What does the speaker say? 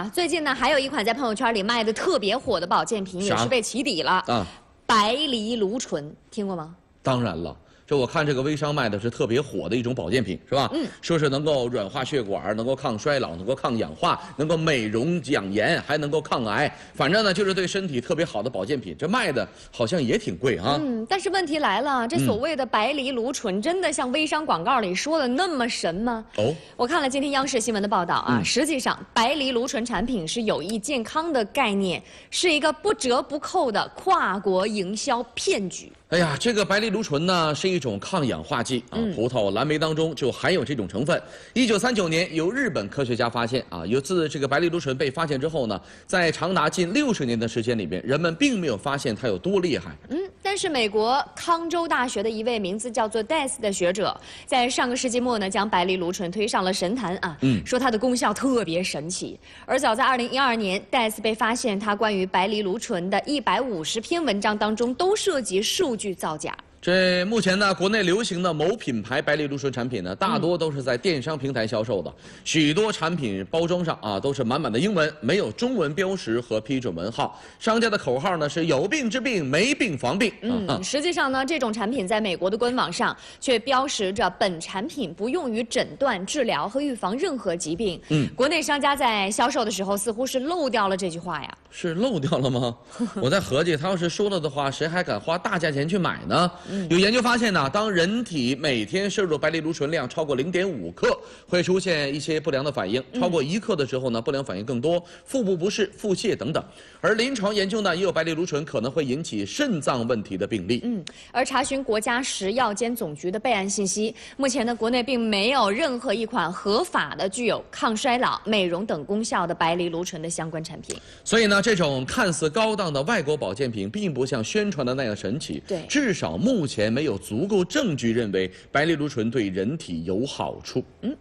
啊，最近呢，还有一款在朋友圈里卖的特别火的保健品，也是被起底了啊，白藜芦醇，听过吗？当然了。 就我看这个微商卖的是特别火的一种保健品，是吧？嗯，说是能够软化血管，能够抗衰老，能够抗氧化，能够美容养颜，还能够抗癌。反正呢，就是对身体特别好的保健品。这卖的好像也挺贵啊。嗯，但是问题来了，这所谓的白藜芦醇真的像微商广告里说的那么神吗？哦，我看了今天央视新闻的报道啊，实际上白藜芦醇产品是有益健康的概念，是一个不折不扣的跨国营销骗局。 哎呀，这个白藜芦醇呢是一种抗氧化剂啊，葡萄、蓝莓当中就含有这种成分。1939年，由日本科学家发现啊，由自这个白藜芦醇被发现之后呢，在长达近60年的时间里边，人们并没有发现它有多厉害。嗯，但是美国康州大学的一位名字叫做 Death 的学者，在上个世纪末呢，将白藜芦醇推上了神坛啊，说它的功效特别神奇。而早在2012年 ，Death 被发现他关于白藜芦醇的150篇文章当中都涉及数据造假。这目前呢，国内流行的某品牌白藜芦醇产品呢，大多都是在电商平台销售的。许多产品包装上啊，都是满满的英文，没有中文标识和批准文号。商家的口号呢是“有病治病，没病防病”。嗯，实际上呢，这种产品在美国的官网上却标识着本产品不用于诊断、治疗和预防任何疾病。嗯，国内商家在销售的时候似乎是漏掉了这句话呀。 是漏掉了吗？我在合计，他要是说了的话，谁还敢花大价钱去买呢？有研究发现呢，当人体每天摄入白藜芦醇量超过0.5克，会出现一些不良的反应；超过1克的时候呢，不良反应更多，腹部不适、腹泻等等。而临床研究呢，也有白藜芦醇可能会引起肾脏问题的病例。嗯，而查询国家食药监总局的备案信息，目前呢，国内并没有任何一款合法的具有抗衰老、美容等功效的白藜芦醇的相关产品。所以呢。 这种看似高档的外国保健品，并不像宣传的那样神奇。对，至少目前没有足够证据认为白藜芦醇对人体有好处。嗯。